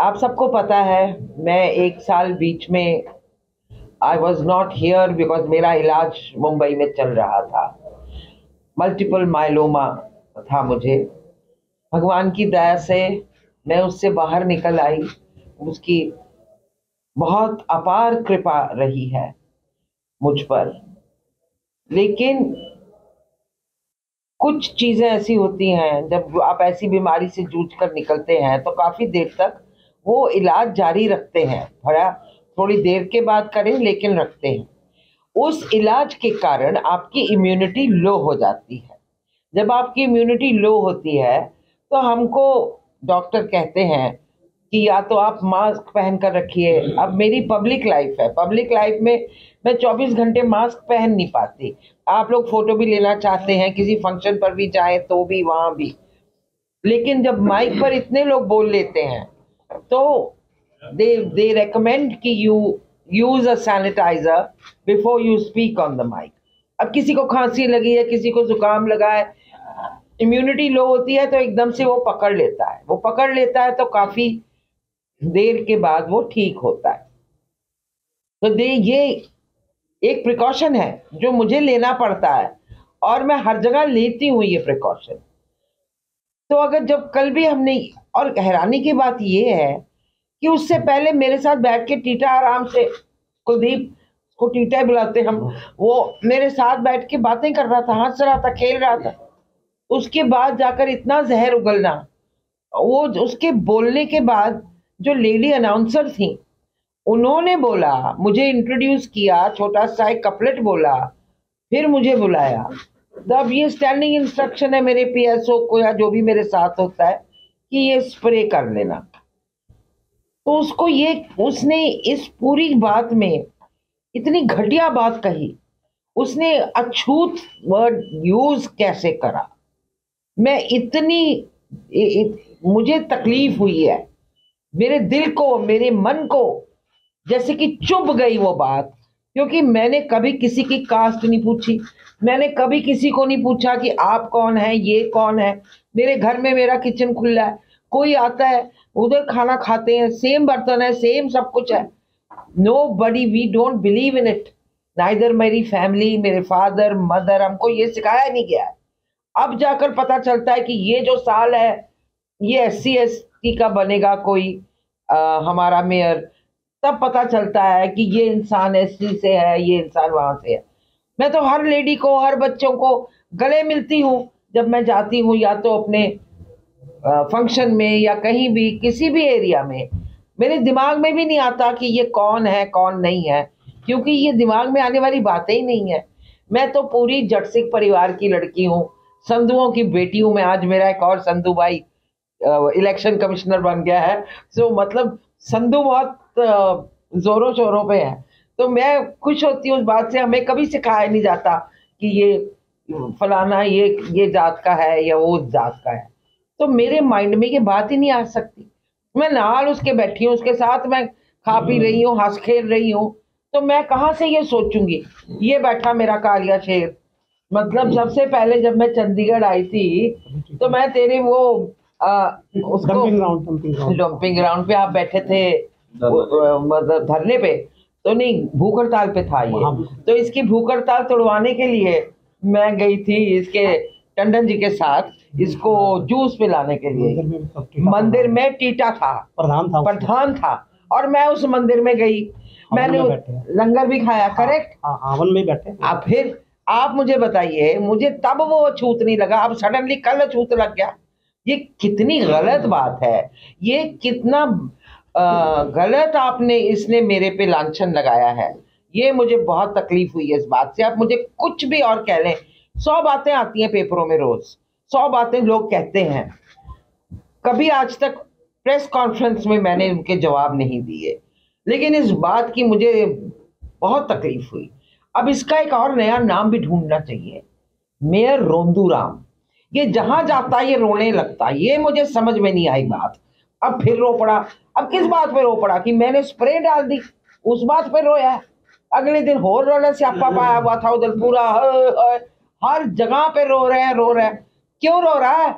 आप सबको पता है मैं एक साल बीच में I was not here because मेरा इलाज मुंबई में चल रहा था। मल्टीपल माइलोमा था मुझे। भगवान की दया से मैं उससे बाहर निकल आई, उसकी बहुत अपार कृपा रही है मुझ पर। लेकिन कुछ चीज़ें ऐसी होती हैं जब आप ऐसी बीमारी से जूझ कर निकलते हैं तो काफ़ी देर तक वो इलाज जारी रखते हैं, भला थोड़ी देर के बाद करें लेकिन रखते हैं। उस इलाज के कारण आपकी इम्यूनिटी लो हो जाती है। जब आपकी इम्यूनिटी लो होती है तो हमको डॉक्टर कहते हैं कि या तो आप मास्क पहन कर रखिए। अब मेरी पब्लिक लाइफ है, पब्लिक लाइफ में मैं 24 घंटे मास्क पहन नहीं पाती। आप लोग फ़ोटो भी लेना चाहते हैं, किसी फंक्शन पर भी जाएं तो भी, वहाँ भी। लेकिन जब माइक पर इतने लोग बोल लेते हैं तो दे रेकमेंड कि you use a sanitiser before you speak on the mic. अब किसी को खांसी लगी है, किसी को जुकाम लगा है, इम्यूनिटी लो होती है तो एकदम से वो पकड़ लेता है। वो पकड़ लेता है तो काफ़ी देर के बाद वो ठीक होता है। तो ये एक प्रिकॉशन है जो मुझे लेना पड़ता है और मैं हर जगह लेती हूँ ये प्रिकॉशन। तो अगर जब कल भी हमने, और हैरानी की बात ये है कि उससे पहले मेरे साथ बैठ के टीटा, आराम से कुलदीप को टीटा बुलाते हम, वो मेरे साथ बैठ के बातें कर रहा था, हंस रहा था, खेल रहा था। उसके बाद जाकर इतना जहर उगलना, वो उसके बोलने के बाद जो लेडी अनाउंसर थी उन्होंने बोला, मुझे इंट्रोड्यूस किया, छोटा सा एक कपलेट बोला, फिर मुझे बुलाया। तब ये स्टैंडिंग इंस्ट्रक्शन है मेरे पीएसओ को या जो भी मेरे साथ होता है कि ये स्प्रे कर लेना। तो उसको ये, उसने इस पूरी बात में इतनी घटिया बात कही, उसने अछूत वर्ड यूज कैसे करा, मैं मुझे तकलीफ हुई है, मेरे दिल को, मेरे मन को जैसे कि चुभ गई वो बात। क्योंकि मैंने कभी किसी की कास्ट नहीं पूछी, मैंने कभी किसी को नहीं पूछा कि आप कौन हैं, ये कौन है। मेरे घर में मेरा किचन खुला है, कोई आता है उधर खाना खाते हैं, सेम बर्तन है, सेम सब कुछ है। Nobody, we don't believe in it, neither मेरी फैमिली, मेरे फादर, मदर, हमको ये सिखाया नहीं गया। अब जाकर पता चलता है कि ये जो साल है ये SC ST का बनेगा कोई हमारा मेयर, तब पता चलता है कि ये इंसान SC से है, ये इंसान वहाँ से है। मैं तो हर लेडी को, हर बच्चों को गले मिलती हूँ जब मैं जाती हूँ, या तो अपने फंक्शन में या कहीं भी, किसी भी एरिया में। मेरे दिमाग में भी नहीं आता कि ये कौन है कौन नहीं है, क्योंकि ये दिमाग में आने वाली बातें ही नहीं है। मैं तो पूरी जट सिख परिवार की लड़की हूँ, संधुओं की बेटी हूँ मैं। आज मेरा एक और संधु भाई इलेक्शन कमिश्नर बन गया है, सो मतलब संधु बहुत जोरों शोरों पे है। तो मैं खुश होती हूँ उस बात से। हमें कभी सिखाया नहीं जाता कि ये फलाना ये जात का है या वो जात का है। तो मेरे माइंड में ये बात ही नहीं आ सकती। मैं नाल उसके बैठी हूँ, उसके साथ मैं खा पी रही हूँ, हंस खेल रही हूँ, तो मैं कहाँ से ये सोचूंगी। ये बैठा मेरा कालिया शेर, मतलब सबसे पहले जब मैं चंडीगढ़ आई थी तो मैं तेरे वो डंपिंग ग्राउंड पे आप बैठे थे, मतलब धरने पे, तो नहीं भूख हड़ताल पे था ये। तो इसकी भूख हड़ताल तोड़वाने के लिए मैं गई थी इसके टंडन जी के साथ, इसको जूस पिलाने के लिए। मंदिर में टीटा था, प्रधान था और मैं उस मंदिर में गई, मैंने लंगर भी खाया। करेक्ट, हवन में बैठे। अब फिर आप मुझे बताइए, मुझे तब वो अछूत नहीं लगा, अब सडनली कल अछूत लग गया। ये कितनी गलत बात है, ये कितना गलत आपने, इसने मेरे पे लांछन लगाया है। ये मुझे बहुत तकलीफ हुई है इस बात से। आप मुझे कुछ भी और कह लें, 100 बातें आती हैं पेपरों में रोज, 100 बातें लोग कहते हैं। कभी आज तक प्रेस कॉन्फ्रेंस में मैंने उनके जवाब नहीं दिए, लेकिन इस बात की मुझे बहुत तकलीफ हुई। अब इसका एक और नया नाम भी ढूंढना चाहिए, मेयर रोंदू राम। ये जहाँ जाता ये रोने लगता, ये मुझे समझ में नहीं आई बात। अब फिर रो पड़ा। अब किस बात पे रो पड़ा कि मैंने स्प्रे डाल दी, उस बात पे रोया। अगले दिन और रोना स्यापा पाया हुआ था उधर पूरा, हर जगह पे रो रहे हैं। क्यों रो रहा है?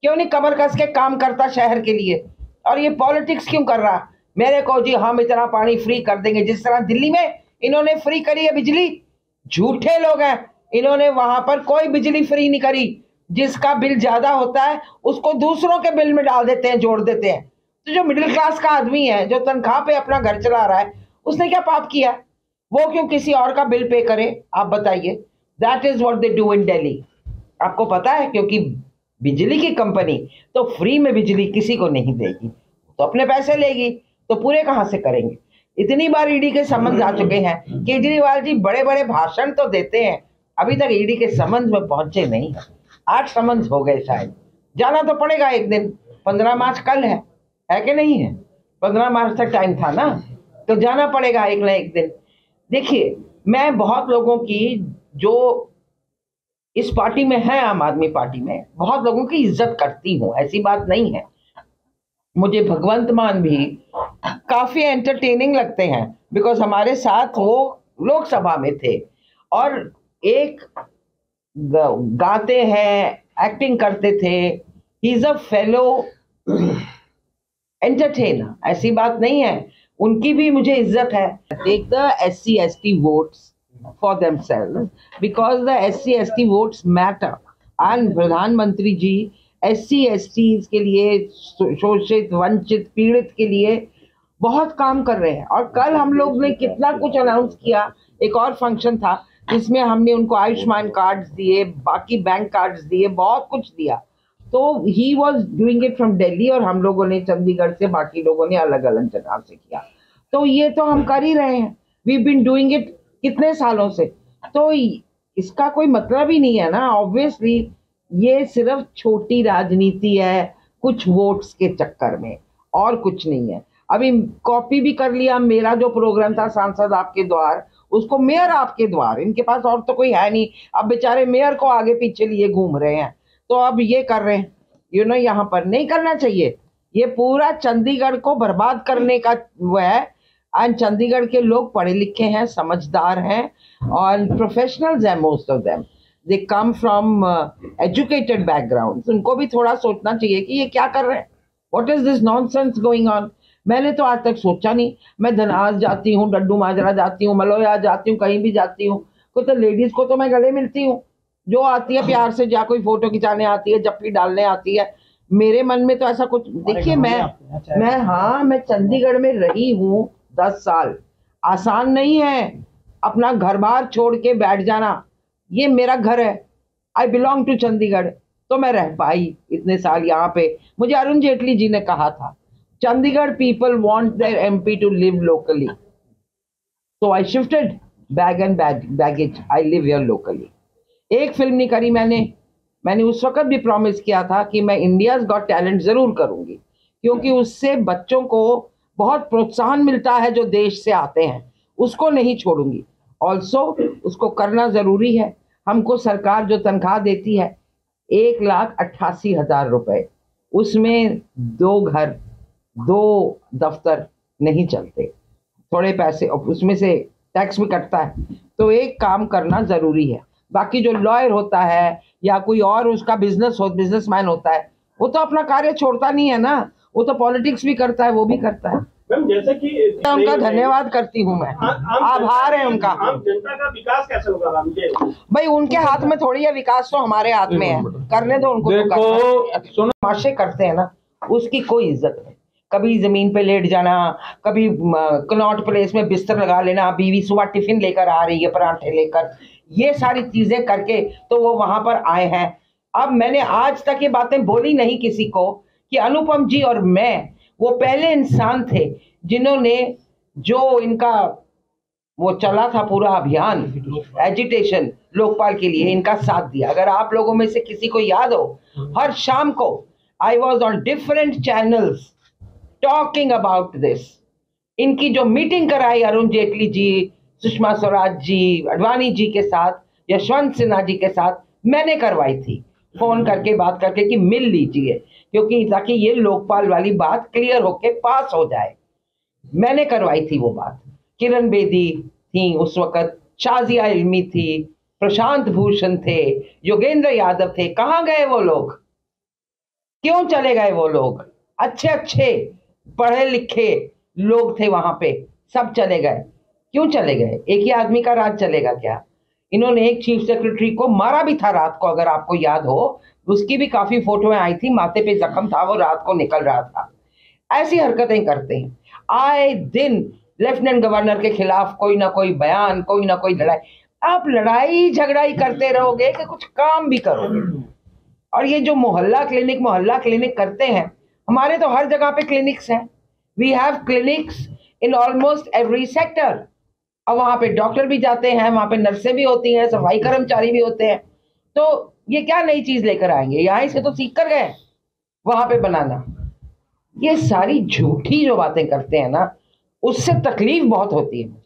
क्यों नहीं कमर कस के काम करता शहर के लिए? और ये पॉलिटिक्स क्यों कर रहा, मेरे को जी हम इतना पानी फ्री कर देंगे। जिस तरह दिल्ली में इन्होंने फ्री करी है बिजली, झूठे लोग हैं, इन्होंने वहां पर कोई बिजली फ्री नहीं करी। जिसका बिल ज्यादा होता है उसको दूसरों के बिल में डाल देते हैं, जोड़ देते हैं। तो जो मिडिल क्लास का आदमी है, जो तनख्वाह पे अपना घर चला रहा है, उसने क्या पाप किया? वो क्यों किसी और का बिल पे करे? आप बताइए। That is what they do in Delhi. आपको पता है, क्योंकि बिजली की कंपनी तो फ्री में बिजली किसी को नहीं देगी, तो अपने पैसे लेगी, तो पूरे कहाँ से करेंगे? इतनी बार ईडी के समन्स आ चुके हैं। केजरीवाल जी बड़े बड़े भाषण तो देते हैं, अभी तक ईडी के समन्स में पहुंचे नहीं। 8 समन्स हो गए, शायद जाना तो पड़ेगा एक दिन। 15 मार्च कल है कि नहीं है? 15 मार्च तक टाइम था ना, तो जाना पड़ेगा एक ना एक दिन। देखिए, मैं बहुत लोगों की, जो इस पार्टी में है, आम आदमी पार्टी में, बहुत लोगों की इज्जत करती हूँ, ऐसी बात नहीं है। मुझे भगवंत मान भी काफी एंटरटेनिंग लगते हैं, बिकॉज हमारे साथ वो लोकसभा में थे और एक गाते हैं, एक्टिंग करते थे। He is a fellow entertainer, ऐसी बात नहीं है। उनकी भी मुझे इज्जत है। Take the SC ST votes for themselves because the SC ST votes matter. And प्रधानमंत्री जी SC ST के लिए, शोषित, वंचित, पीड़ित के लिए बहुत काम कर रहे हैं। और कल हम लोग ने कितना कुछ अनाउंस किया। एक और फंक्शन था जिसमें हमने उनको आयुष्मान कार्ड्स दिए, बाकी बैंक कार्ड्स दिए, बहुत कुछ दिया। तो he was doing it from Delhi और हम लोगों ने चंडीगढ़ से, बाकी लोगों ने अलग अलग जगह से किया। तो ये तो हम कर ही रहे हैं, वी बीन डूइंग इट कितने सालों से। तो इसका कोई मतलब ही नहीं है ना। ऑब्वियसली ये सिर्फ छोटी राजनीति है, कुछ वोट्स के चक्कर में, और कुछ नहीं है। अभी कॉपी भी कर लिया मेरा जो प्रोग्राम था, सांसद आपके द्वार, उसको मेयर आपके द्वार। इनके पास और तो कोई है नहीं। अब बेचारे मेयर को आगे पीछे लिए घूम रहे हैं। तो अब ये कर रहे हैं, यहाँ पर नहीं करना चाहिए। ये पूरा चंडीगढ़ को बर्बाद करने का वो है। एंड चंडीगढ़ के लोग पढ़े लिखे हैं, समझदार हैं और प्रोफेशनल्स हैं। Most of them they come from educated background. उनको भी थोड़ा सोचना चाहिए कि ये क्या कर रहे हैं, what is this nonsense going on. मैंने तो आज तक सोचा नहीं। मैं धनाज जाती हूँ, डड्डू माजरा जाती हूँ, मलोया जाती हूँ, कहीं भी जाती हूँ, कोई तो लेडीज को तो मैं गले मिलती हूँ, जो आती है प्यार से, या कोई फोटो खिंचाने आती है, जप्पी डालने आती है। मेरे मन में तो ऐसा कुछ, देखिए, मैं चंडीगढ़ में रही हूँ 10 साल। आसान नहीं है अपना घर बार छोड़ के बैठ जाना। ये मेरा घर है, आई बिलोंग टू चंडीगढ़, तो मैं रह पाई इतने साल यहाँ पे। मुझे अरुण जेटली जी ने कहा था, Chandigarh people want their MP to live locally. So I shifted baggage. I live here locally. एक फिल्म नहीं करी मैंने उस वक्त भी प्रॉमिस किया था कि मैं India's Got Talent जरूर करूंगी, क्योंकि उससे बच्चों को बहुत प्रोत्साहन मिलता है जो देश से आते हैं। उसको नहीं छोड़ूंगी। ऑल्सो उसको करना जरूरी है। हमको सरकार जो तनख्वाह देती है 1,88,000 रुपये, उसमें 2 घर, 2 दफ्तर नहीं चलते। थोड़े पैसे, और उसमें से टैक्स भी कटता है। तो एक काम करना ज़रूरी है। बाकी जो लॉयर होता है या कोई और उसका बिजनेसमैन होता है, वो तो अपना कार्य छोड़ता नहीं है ना, वो तो पॉलिटिक्स भी करता है, वो भी करता है। जैसे कि उनका धन्यवाद करती हूँ मैं, आभार है उनका। जनता का विकास कैसे होगा भाई? उनके हाथ में थोड़ी है विकास, तो हमारे हाथ में है। करने दो उनको। माशे करते हैं ना, उसकी कोई इज्जत नहीं। कभी जमीन पे लेट जाना, कभी कनॉट प्लेस में बिस्तर लगा लेना, बीवी सुबह टिफिन लेकर आ रही है, परांठे लेकर, ये सारी चीजें करके तो वो वहां पर आए हैं। अब मैंने आज तक ये बातें बोली नहीं किसी को कि अनुपम जी और मैं वो पहले इंसान थे जिन्होंने, जो इनका वो चला था पूरा अभियान, एजिटेशन लोकपाल के लिए, इनका साथ दिया। अगर आप लोगों में से किसी को याद हो, हर शाम को I was on different channels talking about this. इनकी जो मीटिंग कराई अरुण जेटली जी, सुषमा स्वराज जी, अडवाणी जी के साथ, यशवंत सिन्हा जी के साथ, मैंने करवाई थी फोन करके, बात करके कि मिल लीजिए, क्योंकि ताकि ये लोकपाल वाली बात क्लियर होके पास हो जाए। मैंने करवाई थी वो बात। किरण बेदी थी उस वक्त, शाजिया इल्मी थी, प्रशांत भूषण थे, योगेंद्र यादव थे। कहाँ गए वो लोग? क्यों चले गए वो लोग? अच्छे पढ़े लिखे लोग थे वहां पे, सब चले गए। क्यों चले गए? एक ही आदमी का राज चलेगा क्या? इन्होंने एक चीफ सेक्रेटरी को मारा भी था रात को, अगर आपको याद हो, उसकी भी काफी फोटोएं आई थी, माथे पे जख्म था, वो रात को निकल रहा था। ऐसी हरकतें करते हैं आए दिन। लेफ्टिनेंट गवर्नर के खिलाफ कोई ना कोई बयान, कोई ना कोई लड़ाई। आप लड़ाई झगड़ा ही करते रहोगे कि कुछ काम भी करोगे? और ये जो मोहल्ला क्लिनिक करते हैं, हमारे तो हर जगह पे क्लिनिक्स हैं। We have clinics in almost every sector. और वहाँ पे डॉक्टर भी जाते हैं, वहाँ पे नर्सें भी होती हैं, सफाई कर्मचारी भी होते हैं। तो ये क्या नई चीज़ लेकर आएंगे? यहाँ इसे तो सीख कर गए वहाँ पे बनाना। ये सारी झूठी जो बातें करते हैं ना, उससे तकलीफ बहुत होती है।